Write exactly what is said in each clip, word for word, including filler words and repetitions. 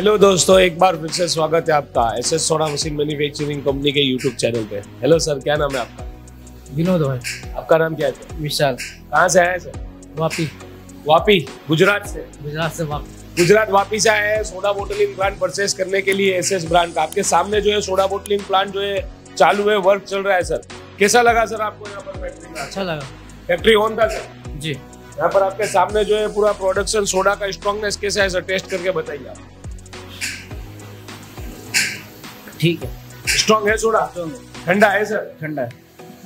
Hello दोस्तों, एक बार फिर से स्वागत है आपका S S soda machine manufacturing company के यूट्यूब चैनल पे। हेलो सर, क्या नाम है आपका? विनोद भाई। आपका नाम क्या है? विशाल। कहाँ से आए सर? वापी। वापी गुजरात से? गुजरात से वापी। गुजरात वापी से आए हैं सोडा बोटलिंग प्लांट परचेस करने के लिए एस एस ब्रांड का। आपके सामने जो है सोडा बोटलिंग प्लांट जो है चालू है, वर्क चल रहा है सर। कैसा लगा सर आपको यहाँ पर फैक्ट्री? अच्छा लगा। फैक्ट्री ऑन था सर? जी। यहाँ पर आपके सामने जो है पूरा प्रोडक्शन सोडा का स्ट्रॉन्गनेस कैसा है सर? टेस्ट करके बताइए आप। ठीक है, स्ट्रॉन्ग है सोडा? ठंडा है सर? ठंडा है।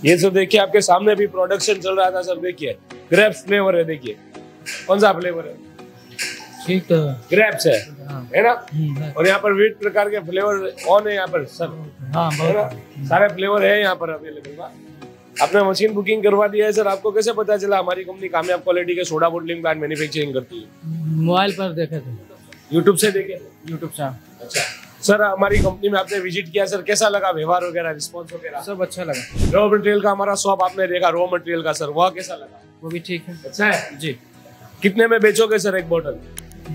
ये सर देखिए आपके सामने भी प्रोडक्शन चल रहा था सर। देखिए ग्रेप्स फ्लेवर है, देखिए कौन सा फ्लेवर है? ठीक है, ग्रेप्स है, है ना। और यहाँ पर विविध प्रकार के फ्लेवर ऑन है यहाँ पर सर। हाँ, है ना, सारे फ्लेवर है यहाँ पर अवेलेबल। आपने मशीन बुकिंग करवा दिया है सर, आपको कैसे पता चला हमारी कंपनी कामयाब क्वालिटी के सोडा बोटलिंग प्लांट मैन्युफैक्चरिंग करती है? मोबाइल पर देखे थे। यूट्यूब से देखे? यूट्यूब से। अच्छा सर, हमारी कंपनी में आपने विजिट किया सर, कैसा लगा व्यवहार वगैरह, रिस्पांस वगैरह? सब अच्छा लगा। रॉ मटेरियल का हमारा शॉप आपने देखा, रॉ मटेरियल का सर वह कैसा लगा? वो भी ठीक है। अच्छा है जी। कितने में बेचोगे सर एक बोतल?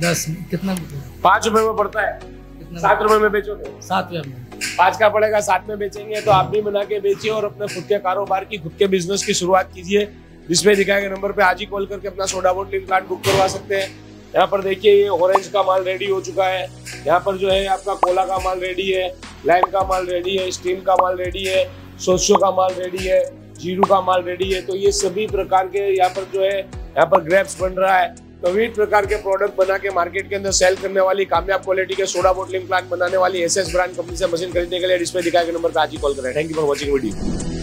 दस। कितना? पाँच रुपए में पड़ता है। सात रुपए में बेचोगे? सात रुपए में। पाँच का पड़ेगा, सात में बेचेंगे। तो आप भी बना के बेचिए और अपने खुद के कारोबार की, खुद के बिजनेस की शुरुआत कीजिए। जिसमें दिखाए गए नंबर पे आज ही कॉल करके अपना सोडा बोटलिंग प्लांट बुक करवा सकते हैं। यहाँ पर देखिए ये ऑरेंज का माल रेडी हो चुका है। यहाँ पर जो है आपका कोला का माल रेडी है, लाइम का माल रेडी है, स्टील का माल रेडी है, सोसो का माल रेडी है, जीरू का माल रेडी है। तो ये सभी प्रकार के यहाँ पर जो है यहाँ पर ग्रेप्स बन रहा है। तो विभिन्न प्रकार के प्रोडक्ट बना के मार्केट के अंदर सेल करने वाली कामयाब क्वालिटी के सोडा बोटलिंग प्लांट बनाने वाली एसएस ब्रांड कंपनी से मशीन खरीदने के लिए डिस्प्ले दिखाए गए नंबर पर आज ही कॉल करें। Thank you for watching video.